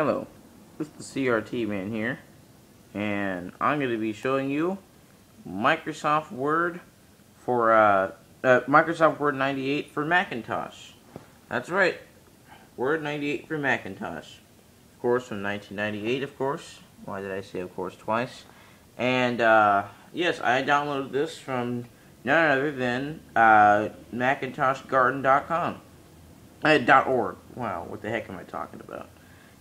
Hello, this is the CRT man here, and I'm going to be showing you Microsoft Word for Microsoft Word 98 for Macintosh. That's right, Word 98 for Macintosh. Of course, from 1998, of course. Why did I say of course twice? And yes, I downloaded this from none other than MacintoshGarden.com. .org. Wow, what the heck am I talking about?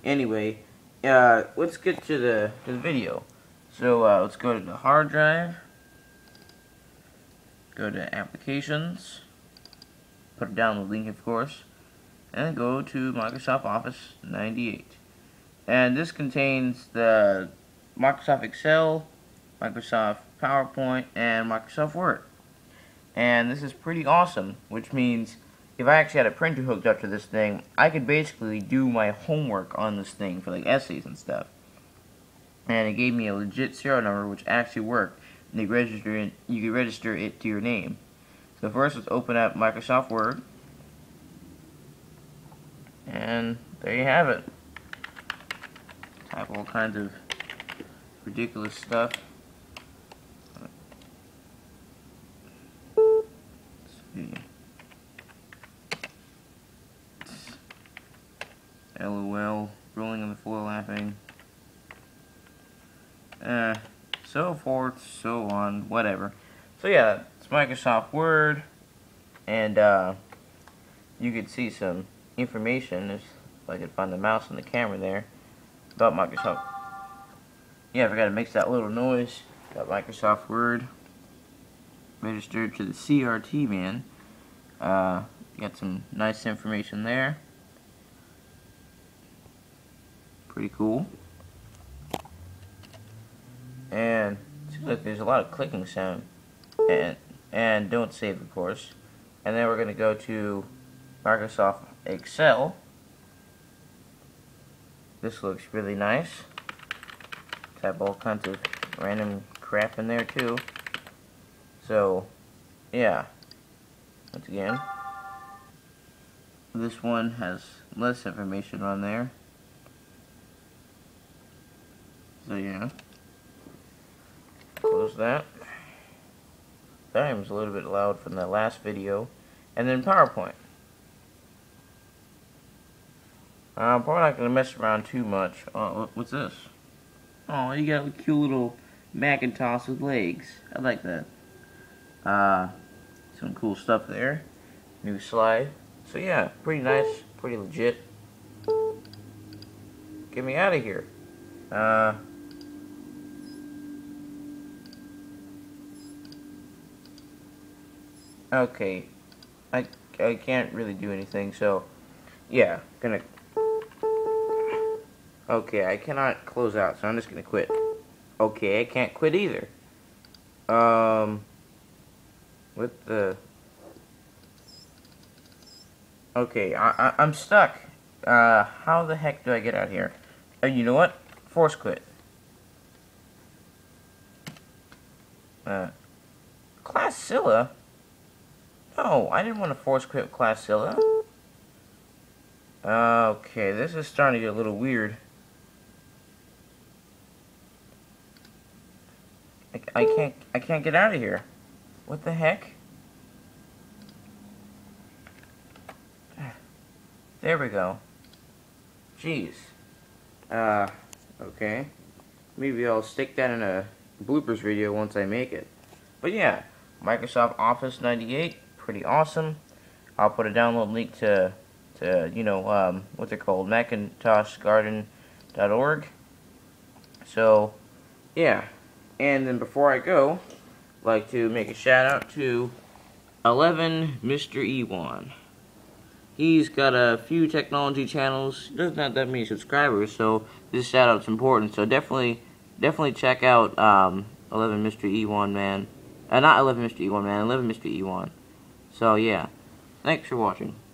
Anyway, let's get to the video. So let's go to the hard drive, go to applications, put down the link of course, and go to Microsoft Office 98. And this contains the Microsoft Excel, Microsoft PowerPoint, and Microsoft Word. And this is pretty awesome, which means if I actually had a printer hooked up to this thing, I could basically do my homework on this thing for like essays and stuff. And it gave me a legit serial number which actually worked. And you could register it to your name. So first, let's open up Microsoft Word. And there you have it. Type all kinds of ridiculous stuff. Let's see. LOL, rolling on the floor laughing, so forth, so on, whatever. So yeah, it's Microsoft Word, and you could see some information, if I could find the mouse on the camera there, about Microsoft. Yeah, I forgot to make that little noise. Got Microsoft Word registered to the CRT man. Got some nice information there. Pretty cool. And look, there's a lot of clicking sound, and don't save of course. And then we're going to go to Microsoft Excel. This looks really nice. Type all kinds of random crap in there too. So yeah, once again, this one has less information on there. So yeah, close that. That was a little bit loud from the last video. And then PowerPoint. I'm probably not going to mess around too much. What's this? Oh, you got a cute little Macintosh with legs. I like that. Some cool stuff there. New slide. So yeah, pretty nice, pretty legit. Get me out of here. Okay, I can't really do anything, so yeah, gonna. Okay, I cannot close out, so I'm just gonna quit. Okay, I can't quit either. What the? Okay, I'm stuck. How the heck do I get out here? You know what? Force quit. Classilla. No, I didn't want to force quit Classilla. Okay, this is starting to get a little weird. I can't get out of here. What the heck? There we go. Jeez. Okay. Maybe I'll stick that in a bloopers video once I make it. But yeah, Microsoft Office 98, pretty awesome. I'll put a download link to you know, what they're called, MacintoshGarden.org. So, yeah. And then before I go, I'd like to make a shout out to 11 Mr. Ewan. He's got a few technology channels. He doesn't have that many subscribers, so this shout out's important. So definitely check out 11 Mr. Ewan man. Not 11 Mr. Ewan man, 11 Mr. Ewan. So yeah, thanks for watching.